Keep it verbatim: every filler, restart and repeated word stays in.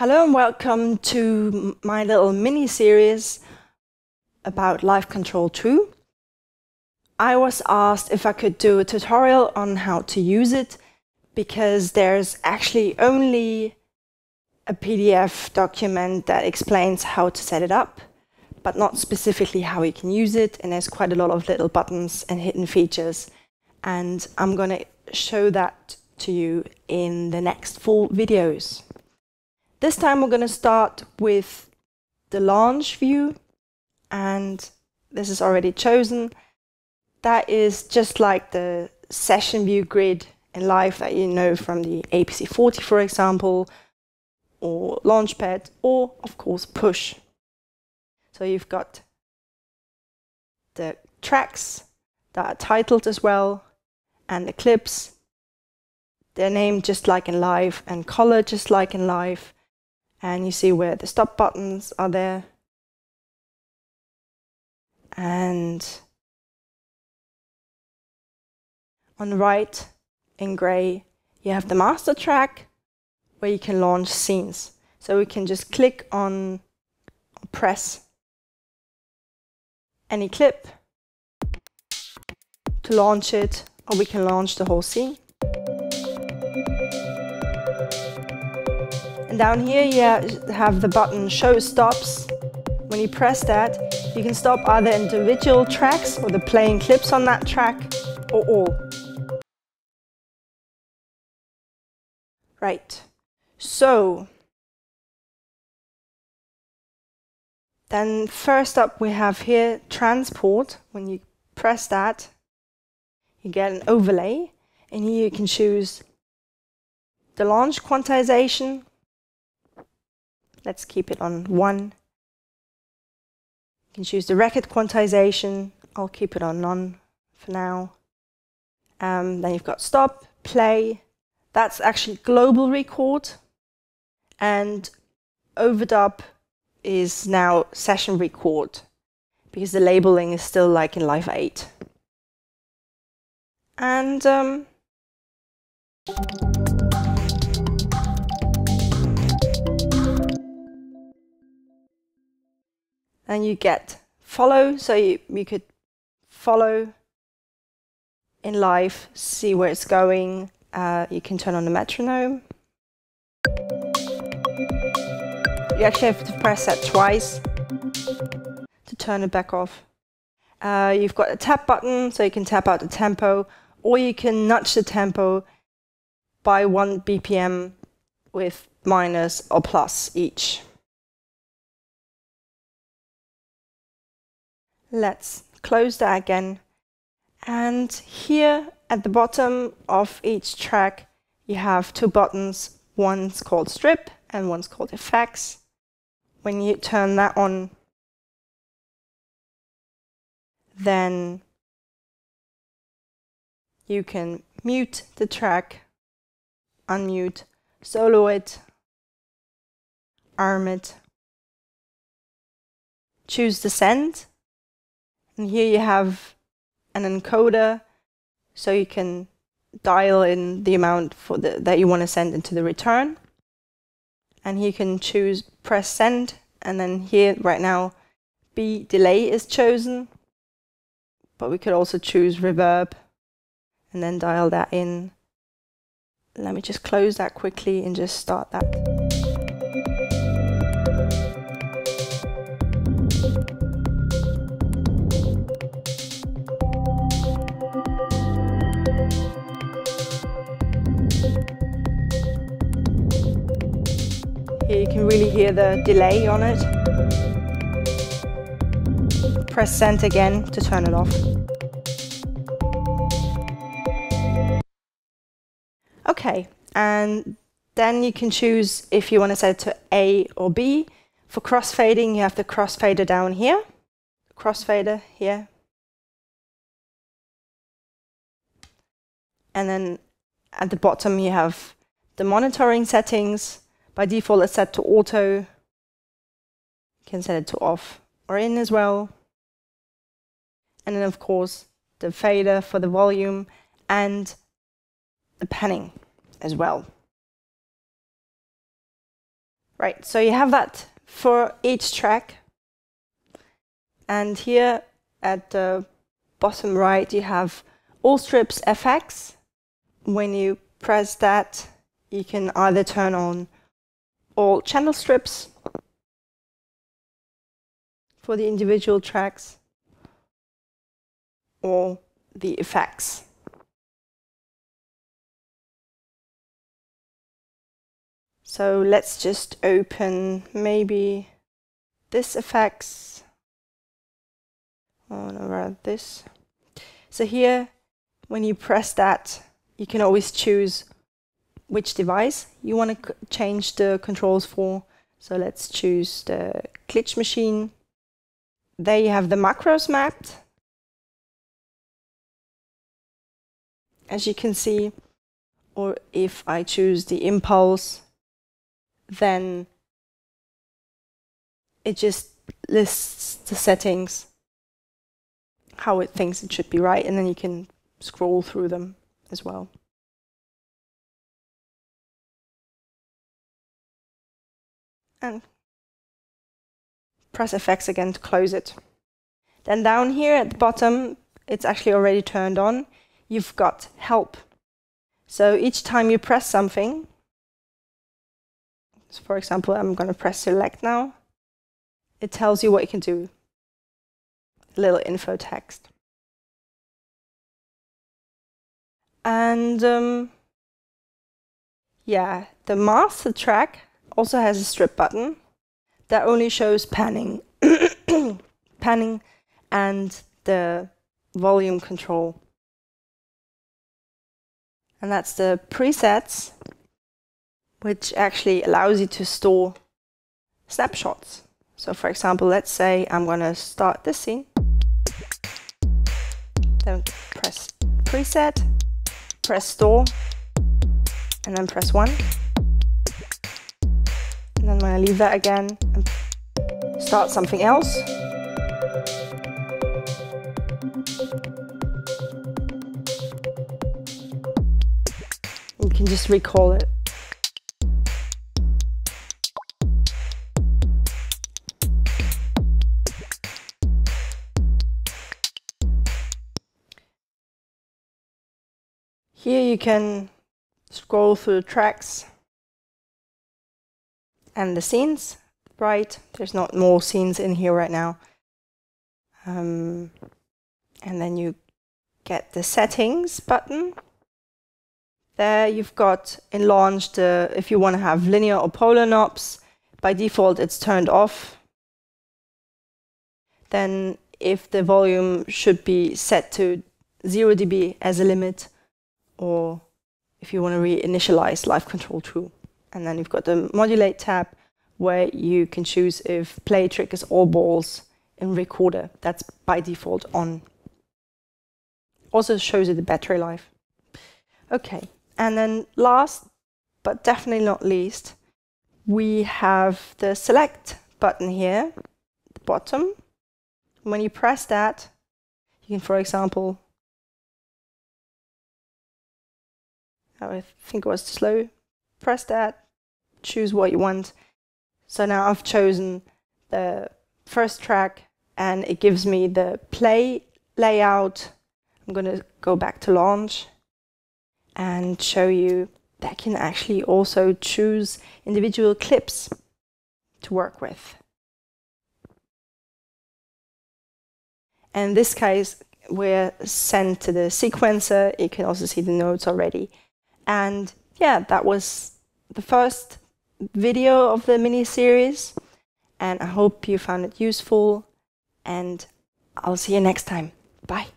Hello and welcome to my little mini-series about LiveControl two. I was asked if I could do a tutorial on how to use it, because there's actually only a P D F document that explains how to set it up, but not specifically how you can use it, and there's quite a lot of little buttons and hidden features, and I'm going to show that to you in the next four videos. This time we're going to start with the launch view, and this is already chosen. That is just like the session view grid in Live that you know from the A P C forty, for example, or Launchpad, or of course Push. So you've got the tracks that are titled as well, and the clips. They're named just like in Live, and color just like in Live. And you see where the stop buttons are there. And on the right, in grey, you have the master track where you can launch scenes. So we can just click on, press any clip to launch it, or we can launch the whole scene. Down here you have the button Show Stops. When you press that, you can stop either individual tracks or the playing clips on that track, or all. Right, so then first up we have here Transport. When you press that, you get an overlay, and here you can choose the launch quantization. Let's keep it on one. You can choose the record quantization. I'll keep it on none for now. Um, then you've got stop, play. That's actually global record. And overdub is now session record, because the labeling is still like in Live eight. And um, and you get follow, so you, you could follow in Live, see where it's going. Uh, you can turn on the metronome. You actually have to press that twice to turn it back off. Uh, you've got a tap button, so you can tap out the tempo, or you can nudge the tempo by one B P M with minus or plus each. Let's close that again, and here at the bottom of each track you have two buttons. One's called Strip and one's called Effects. When you turn that on, then you can mute the track, unmute, solo it, arm it, choose the send. And here you have an encoder, so you can dial in the amount for the, that you want to send into the return. And you can choose press send, and then here right now B delay is chosen, but we could also choose reverb and then dial that in. Let me just close that quickly and just start that. Here you can really hear the delay on it. Press send again to turn it off. Okay, and then you can choose if you want to set it to A or B. For crossfading, you have the crossfader down here. Crossfader here. And then at the bottom you have the monitoring settings. By default it's set to auto, you can set it to off or in as well. And then of course the fader for the volume and the panning as well. Right, so you have that for each track. And here at the bottom right, you have all strips F X. When you press that, you can either turn on all channel strips for the individual tracks or the effects. So let's just open maybe this effects. On around this. So here, when you press that, you can always choose which device you want to change the controls for. So let's choose the glitch machine. There you have the macros mapped. As you can see, or if I choose the impulse, then it just lists the settings, how it thinks it should be, right, and then you can scroll through them as well. And press F X again to close it. Then down here at the bottom, it's actually already turned on. You've got help. So each time you press something, so for example, I'm going to press select now, it tells you what you can do. Little info text. And um, yeah, the master track also has a strip button that only shows panning, panning and the volume control. And that's the presets, which actually allows you to store snapshots. So for example, let's say I'm going to start this scene. Then press preset, press store, and then press one. And then I'm going to leave that again and start something else. You can just recall it. Here you can scroll through the tracks and the scenes, right? There's not more scenes in here right now. Um, and then you get the settings button. There you've got in launch the, if you want to have linear or polar knobs, by default it's turned off. Then if the volume should be set to zero D B as a limit, or if you want to reinitialize LiveControl two. And then you've got the modulate tab where you can choose if play triggers all balls in recorder. That's by default on. Also shows you the battery life. Okay, and then last but definitely not least, we have the select button here at the bottom. When you press that, you can, for example, I think it was slow, press that, choose what you want. So now I've chosen the first track and it gives me the play layout. I'm going to go back to launch and show you that I can actually also choose individual clips to work with. And in this case, we're sent to the sequencer. You can also see the notes already. And yeah, that was the first video of the mini series. And I hope you found it useful. And I'll see you next time. Bye.